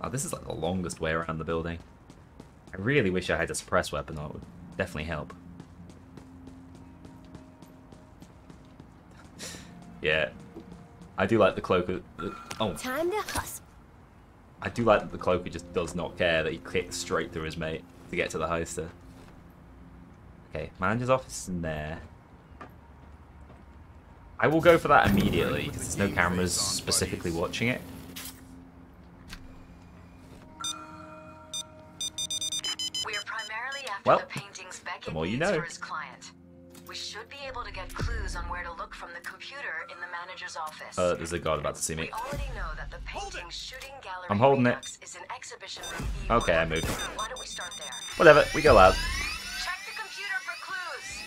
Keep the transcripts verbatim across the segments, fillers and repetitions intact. Oh, this is like the longest way around the building. I really wish I had a suppress weapon. That would definitely help. Yeah, I do like the cloaker. Oh, time to hustle. I do like that the cloaker just does not care that he clicked straight through his mate to get to the heister. Okay, manager's office is in there. I will go for that immediately because there's no cameras specifically watching it. We are primarily after well, the paintings Beckett needs for his client. We should be able to get clues on where to look from the computer in the manager's office. Uh, there's a guard about to see me. We already know that the painting shooting gallery I'm holding it. Is an exhibition review. Okay, I moved. Why don't we start there? Whatever, we go loud. Check the computer for clues.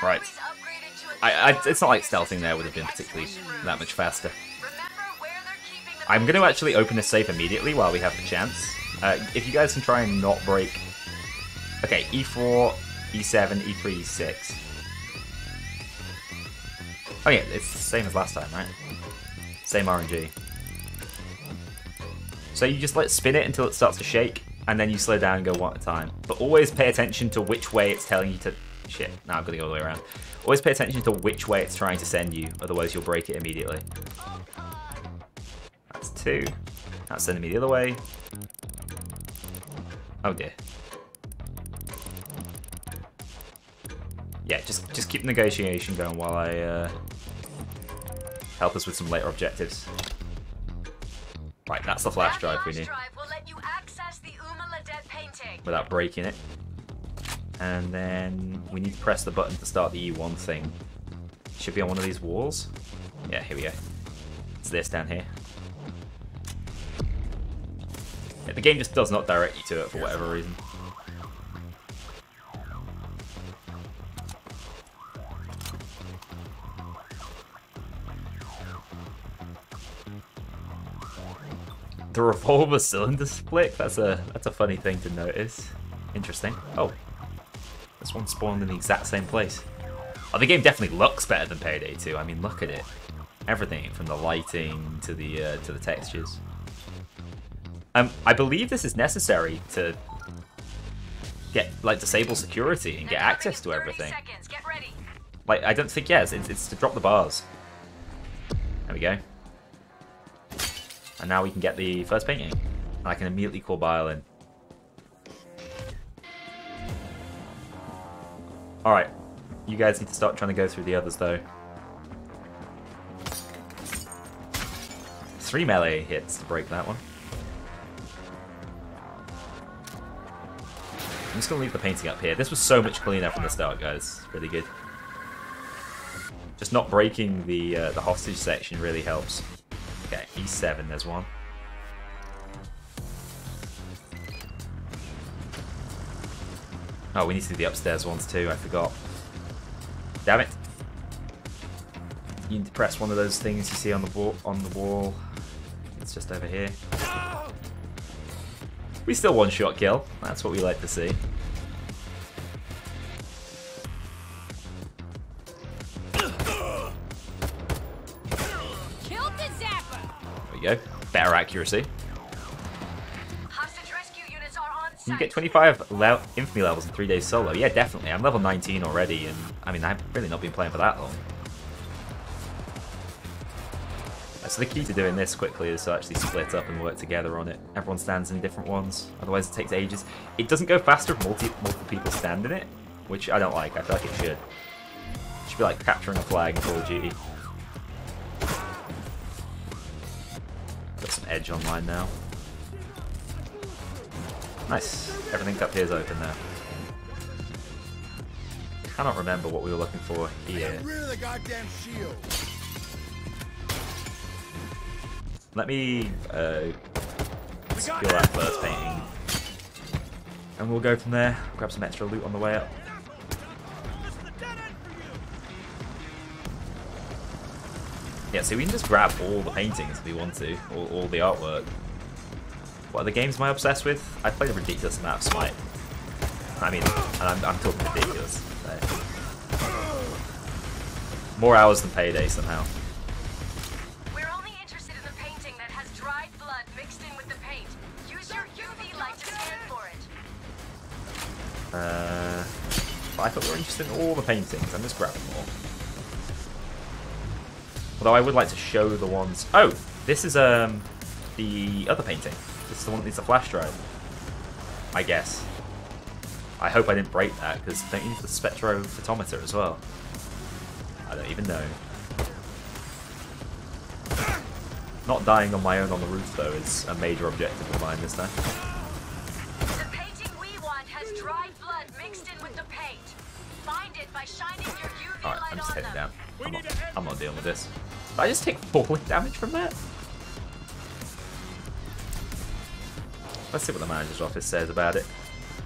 The right. Upgraded to a I, I, it's not like stealthing there would have been particularly that much faster. Where the I'm going to actually open this safe immediately while we have the chance. Uh, if you guys can try and not break... Okay, E four, E seven, E three, E six. Oh yeah, it's the same as last time, right? Same R N G. So you just let spin it until it starts to shake, and then you slow down and go one at a time. But always pay attention to which way it's telling you to... Shit, now I've got to go all the way around. Always pay attention to which way it's trying to send you, otherwise you'll break it immediately. That's two. That's sending me the other way. Oh dear. Yeah, just just keep negotiation going while I uh, help us with some later objectives. Right, that's the flash drive we need. We'll let you access the Uma Ledef painting without breaking it. And then we need to press the button to start the E one thing. Should be on one of these walls. Yeah, here we go. It's this down here. Yeah, the game just does not direct you to it for whatever reason. The revolver cylinder split? That's a that's a funny thing to notice. Interesting. Oh. This one spawned in the exact same place. Oh, the game definitely looks better than Payday two. I mean, look at it. Everything from the lighting to the uh, to the textures. Um, I believe this is necessary to get like disable security and get access to everything. Get ready. Like I don't think yes, it's, it's to drop the bars. There we go. And now we can get the first painting. And I can immediately call Bile in. Alright. You guys need to start trying to go through the others, though. Three melee hits to break that one. I'm just going to leave the painting up here. This was so much cleaner from the start, guys. Really good. Just not breaking the, uh, the hostage section really helps. Okay, E seven, there's one. Oh, we need to do the upstairs ones too, I forgot. Damn it. You need to press one of those things you see on the wall. On the wall. It's just over here. We still one-shot kill. That's what we like to see. Go. Better accuracy. Hostage rescue units are on site. You get twenty-five le infamy levels in three days solo. Yeah, definitely. I'm level nineteen already, and I mean, I've really not been playing for that long. So the key to doing this quickly is to actually split up and work together on it. Everyone stands in different ones, otherwise it takes ages. It doesn't go faster if multi multiple people stand in it, which I don't like. I feel like it should. It should be like capturing a flag in Call of Duty. Edge online now. Nice. Everything up here is open now. I don't remember what we were looking for here. Get rid of the goddamn shield. Let me uh, secure that first painting, and we'll go from there. Grab some extra loot on the way up. Yeah, so we can just grab all the paintings if we want to, or all the artwork. What other games am I obsessed with? I played a ridiculous amount of Smite. I mean, and I'm, I'm talking ridiculous. So. More hours than Payday somehow. We're only interested in the painting that mixed in with the paint. Use your U V light to scan for it. Uh, but I thought we were interested in all the paintings. I'm just grabbing more. Although I would like to show the ones. Oh, this is um the other painting. This is the one that needs a flash drive. I guess. I hope I didn't break that, because they need the spectrophotometer as well. I don't even know. Not dying on my own on the roof, though, is a major objective of mine this time. The painting we want has dried blood mixed in with the paint. Find it by shining your U V light on them. Alright, I'm just heading down. I'm not, I'm not dealing with this. Did I just take falling damage from that? Let's see what the manager's office says about it.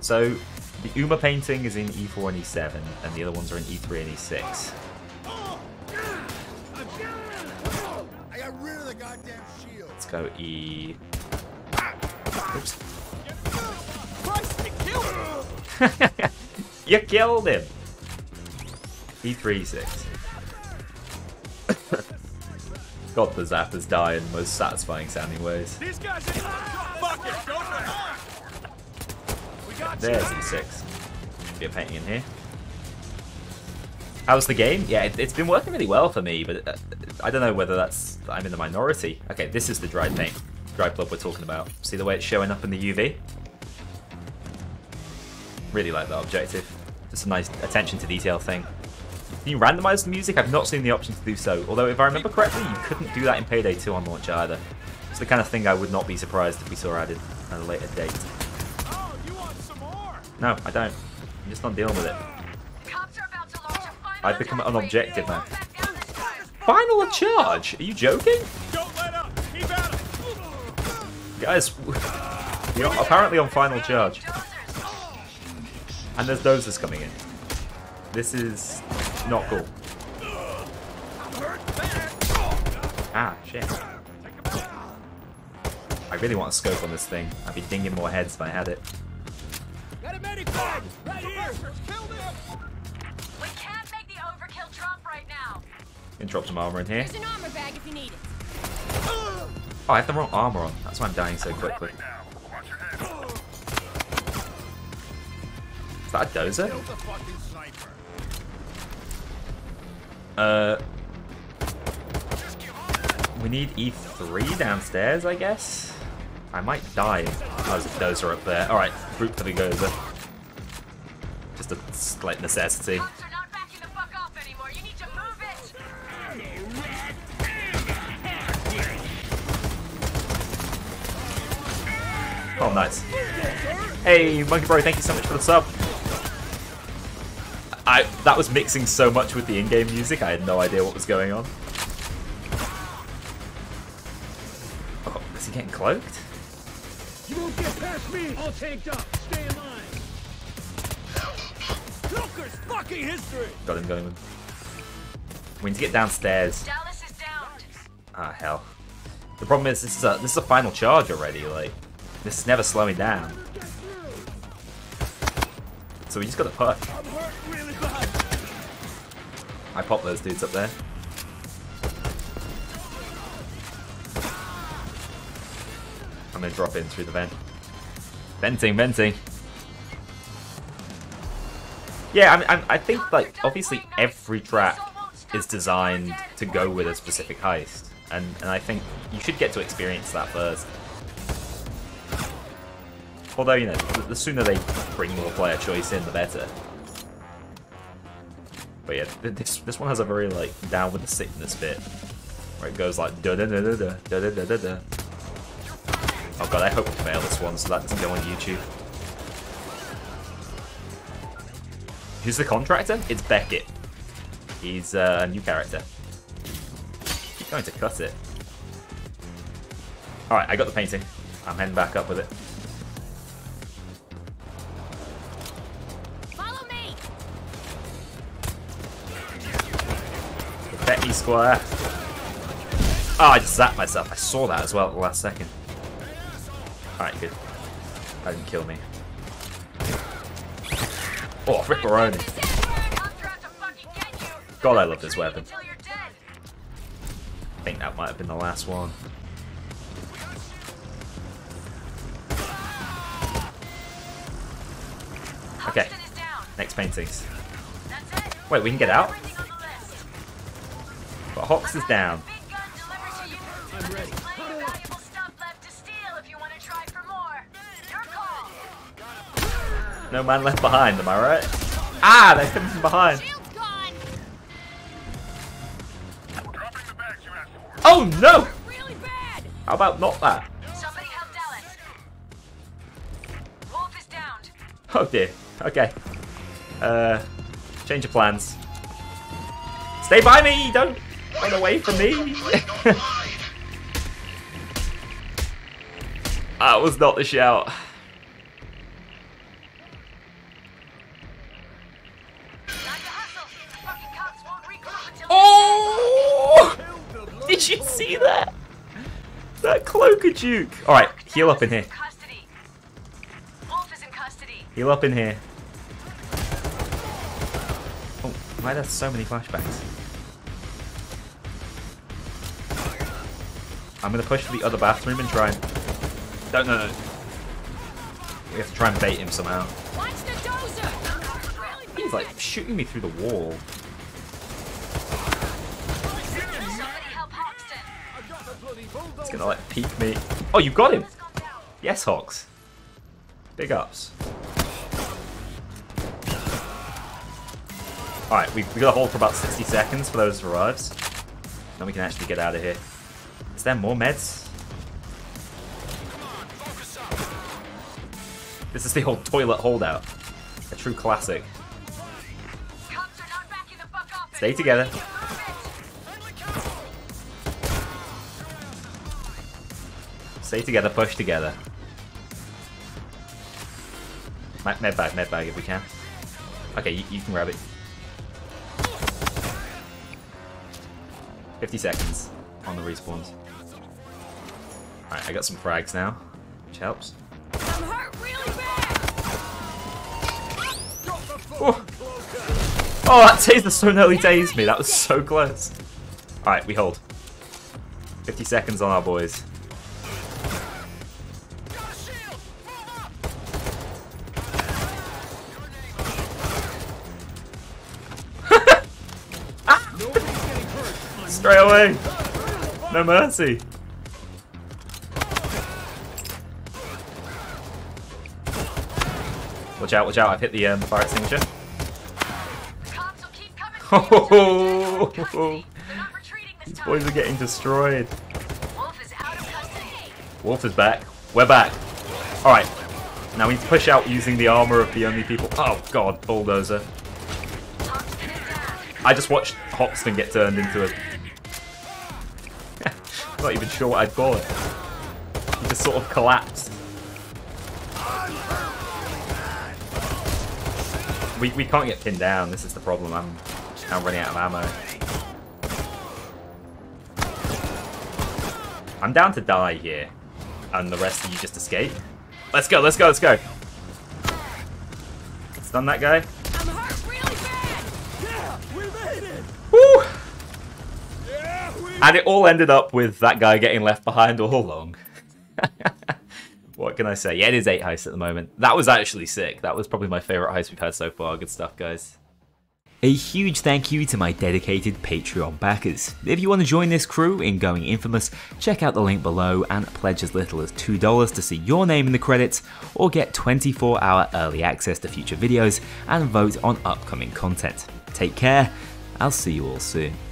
So, the Uma painting is in E four and E seven, and the other ones are in E three and E six. Let's go E. Oops. You killed him. E three, E six. God, the zappers die in the most satisfying sounding ways. These guys are fucking. There's E six. Be a painting in here. How's the game? Yeah, it, it's been working really well for me, but uh, I don't know whether that's I'm in the minority. Okay, this is the dried paint, dried blood we're talking about. See the way it's showing up in the U V? Really like that objective. Just a nice attention to detail thing. Can you randomize the music? I've not seen the option to do so, although if I remember correctly, you couldn't do that in Payday two on launch either. It's the kind of thing I would not be surprised if we saw added at a later date. Oh, you want some more? No, I don't. I'm just not dealing with it. I've become an objective now. Final a charge? Are you joking? Don't let up. Keep at it. Guys, you're apparently on final charge. And there's dozers coming in. This is not cool. Ah, shit. I really want a scope on this thing. I'd be dinging more heads if I had it. Got a medic bag right here. Kill them. We can't make the overkill drop right now. Can drop some armor in here. There's an armor bag if you need it. Oh, I have the wrong armor on. That's why I'm dying so quickly. Is that a dozer? Uh, we need E three downstairs, I guess. I might die. Oh, there's a dozer up there. All right, group for the dozer. Just a slight necessity. Oh, nice. Hey, Monkey Bro, thank you so much for the sub. I, that was mixing so much with the in-game music, I had no idea what was going on. Oh, is he getting cloaked? You won't get past me! All tanked up! Stay in line! Joker's fucking history! Got him, got him. We need to get downstairs. Dallas is downed. Ah, hell. The problem is, this is a, this is a final charge already, like. This is never slowing down. So we just got to push. I popped those dudes up there. I'm going to drop in through the vent. Venting, venting. Yeah, I, mean, I, I think, like, obviously every track is designed to go with a specific heist. And, and I think you should get to experience that first. Although, you know, the sooner they bring more player choice in, the better. But yeah, this this one has a very, like, down with the sickness bit. Where it goes like, da-da-da-da-da, da-da-da-da-da. Oh god, I hope we fail this one so that doesn't go on YouTube. Who's the contractor? It's Beckett. He's uh, a new character. Keep going to cut it. Alright, I got the painting. I'm heading back up with it. Betty Square. Oh, I just zapped myself. I saw that as well at the last second. Alright, good. That didn't kill me. Oh, ripperoni. God, I love this weapon. I think that might have been the last one. Okay. Next paintings. Wait, we can get out? But Hawks is down. No man left behind, am I right? Ah, they're coming from behind. Oh no! How about not that? Oh dear. Okay. Uh, change of plans. Stay by me! Don't run away from me! That was not the shout. Oh! Did you see that? That cloak-a-duke. All right, heal up in here. Heal up in here. Oh, why there's so many flashbacks? I'm gonna push to the other bathroom and try and. Don't know. No. We have to try and bait him somehow. He's like shooting me through the wall. He's gonna like peek me. Oh, you got him! Yes, Hawks. Big ups. Alright, we've got to hold for about sixty seconds for those arrives. Then we can actually get out of here. Is there more meds? This is the whole toilet holdout. A true classic. Stay together. Stay together, push together. Med bag, med bag if we can. Okay, you, you can grab it. fifty seconds on the respawns. Alright, I got some frags now, which helps. I'm hurt really bad. Oh. Oh, that taser so nearly tased me. That was so close. Alright, we hold. fifty seconds on our boys. Straight away! No mercy! Watch out, watch out, I've hit the um, fire extinguisher. Oh, these boys are getting destroyed. Wolf is back. We're back. Alright, now we need to push out using the armor of the only people. Oh god, bulldozer. I just watched Hoxton get turned into a... I'm not even sure what I'd call it. He just sort of collapsed. We, we can't get pinned down, this is the problem. I'm, I'm running out of ammo. I'm down to die here. And the rest of you just escape. Let's go, let's go, let's go. Stun that guy. And it all ended up with that guy getting left behind all along. What can I say? Yeah, it is eight heists at the moment. That was actually sick. That was probably my favourite heist we've had so far. Good stuff, guys. A huge thank you to my dedicated Patreon backers. If you want to join this crew in going infamous, check out the link below and pledge as little as two dollars to see your name in the credits, or get twenty-four hour early access to future videos and vote on upcoming content. Take care. I'll see you all soon.